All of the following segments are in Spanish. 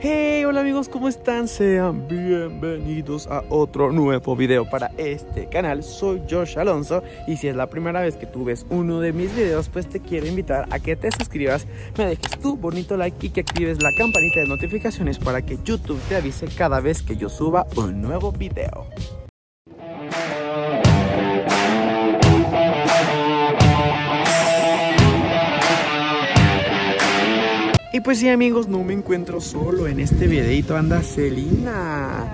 Hey, hola amigos, ¿cómo están? Sean bienvenidos a otro nuevo video para este canal. Soy Josh Alonso y si es la primera vez que tú ves uno de mis videos, pues te quiero invitar a que te suscribas, me dejes tu bonito like y que actives la campanita de notificaciones para que YouTube te avise cada vez que yo suba un nuevo video. Y pues sí amigos, no me encuentro solo. En este videito anda Celina.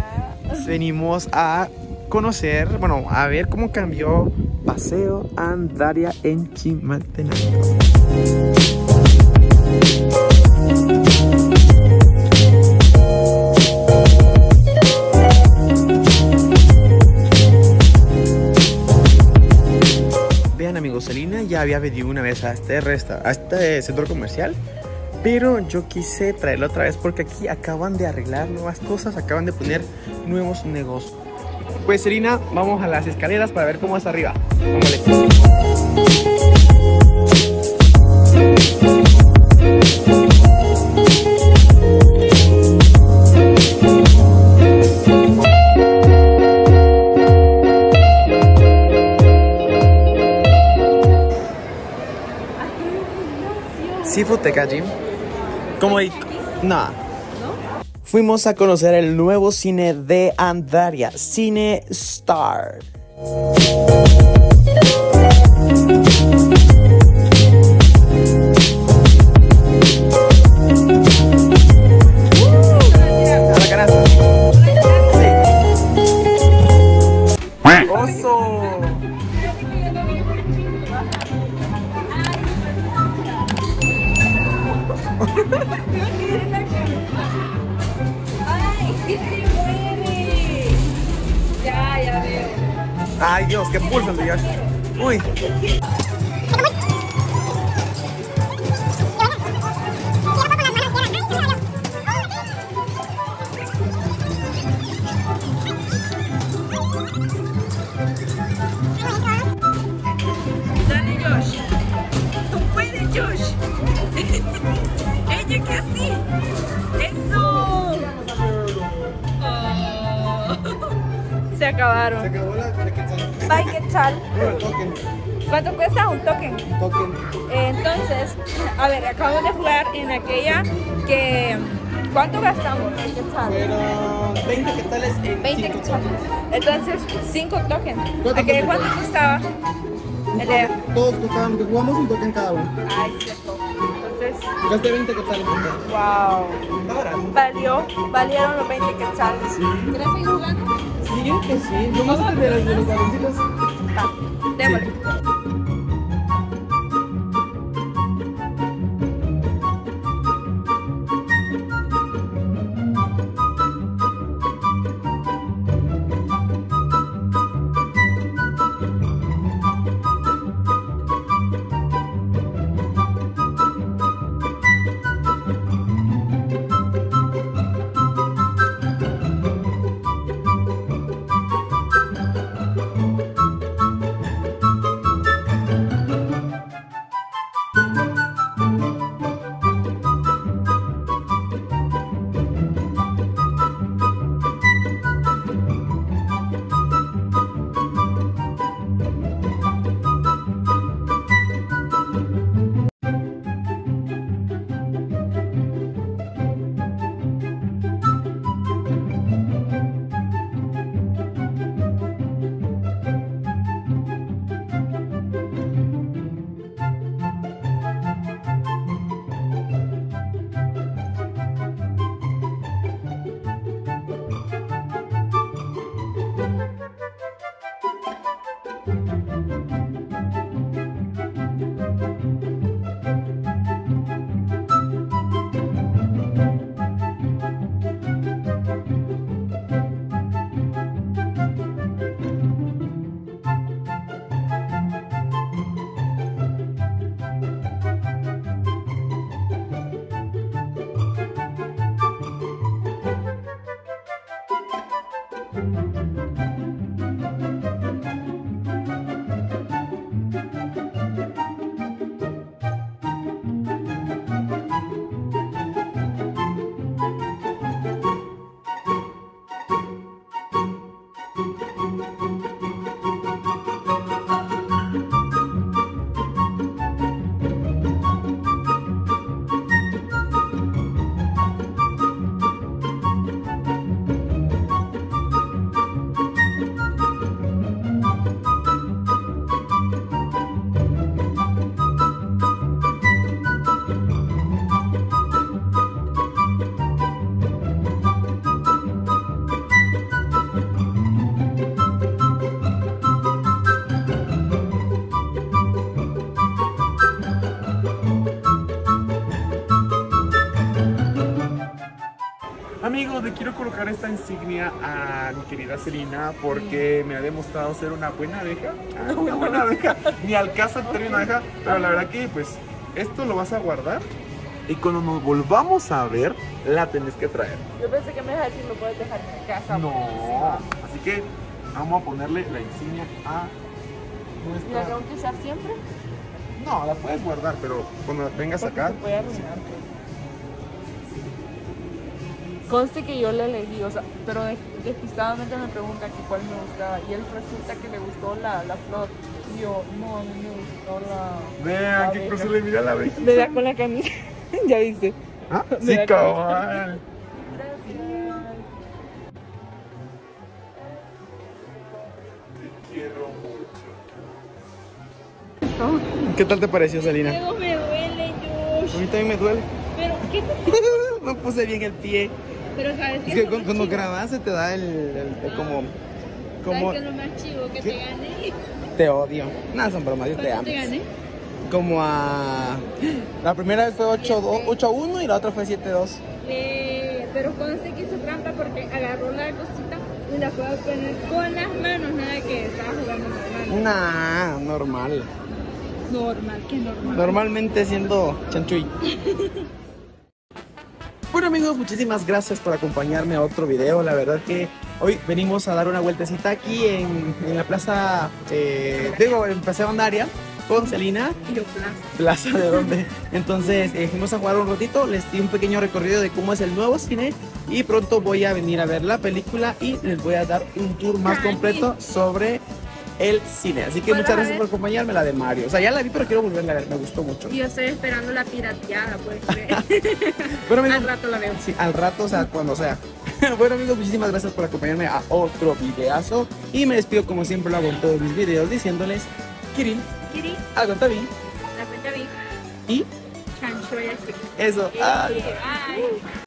Venimos a conocer, bueno, a ver cómo cambió Paseo Andaria en Chimaltenango. Vean amigos, Celina ya había venido una vez a este centro comercial, pero yo quise traerlo otra vez porque aquí acaban de arreglar nuevas cosas, acaban de poner nuevos negocios. Pues Celina, vamos a las escaleras para ver cómo es arriba. Vámonos. Seafood Teca Gym. Como nada. ¿No? Fuimos a conocer el nuevo cine de Andaria, CineStar. ¡Ay, que se mueve! Ya, ya veo. ¡Ay, Dios, qué pulso, Dios! ¡Uy! Dale, Josh. ¡Tú puedes, Josh! ¡Ella que así! ¡Eso! Oh. Se acabaron. Se acabó la quetzal. ¿Cuánto cuesta un token? Entonces, a ver, acabo de jugar en aquella que... ¿Cuánto gastamos en quetzal? Fueron 20 quetzales en 20 quetzales. Entonces, 5 tokens. ¿Cuánto costaba? Todos costaban, jugamos un token cada uno. Ay, cierto. Gasté 20 quetzales. Wow. Valieron los 20 quetzales. Sí. ¿Quieres seguir jugando? Sí, yo que sí. Yo más a tener los baloncitos. Démosle. Amigos, le quiero colocar esta insignia a mi querida Celina porque me ha demostrado ser una buena abeja. Una buena abeja. Ni alcanza el término abeja, pero la verdad que pues esto lo vas a guardar y cuando nos volvamos a ver, la tenés que traer. Yo pensé que me ibas a decir, lo puedes dejar en casa. No, así que vamos a ponerle la insignia a nuestra... ¿La tengo que usar siempre? No, la puedes guardar, pero cuando la tengas acá... Se puede arruinar, pues. Conste que yo la elegí, o sea, pero despistadamente me pregunta que cuál me gustaba y él resulta que le gustó la flor. Yo, no, a mí me gustó la... Vean, qué cosa le mira a la abeja. Me da con la camisa. ¿Ya viste? ¿Ah? Sí, cabal. Gracias. Te quiero mucho. ¿Qué tal te pareció, Celina? Luego me duele, Josh. A mí también me duele. Pero, ¿qué te pasa? No puse bien el pie. Pero, ¿sabes qué? Es que cuando grabas se te da el como... ¿Sabes qué es lo más chivo? Que te gané. Te odio. Nada, son bromas, yo te amo. ¿Te gané? Como a... La primera vez fue 8-1 y la otra fue 7-2. Pero conste que hizo trampa porque agarró la cosita y la fue a poner con las manos, nada que estaba jugando normal. Nah, normal. Normal, que normal. Normalmente siendo chanchuy. Bueno amigos, muchísimas gracias por acompañarme a otro video. La verdad que hoy venimos a dar una vueltecita aquí en la plaza, en Paseo Andaria. Con Celina. Yo, Plaza. ¿Plaza de dónde? Entonces, fuimos a jugar un ratito, les di un pequeño recorrido de cómo es el nuevo cine y pronto voy a venir a ver la película y les voy a dar un tour más completo sobre el cine. Así que muchas gracias por acompañarme, la de Mario. O sea, ya la vi, pero quiero volverla a ver, me gustó mucho. Yo estoy esperando la pirateada, pues. Bueno, amigos, al rato la veo. Sí, al rato, o sea, cuando sea. Bueno amigos, muchísimas gracias por acompañarme a otro videazo y me despido como siempre lo hago en todos mis videos diciéndoles Kirill. Kiri, Agotavi, La Petavi y Chanchoya. Eso. Ay.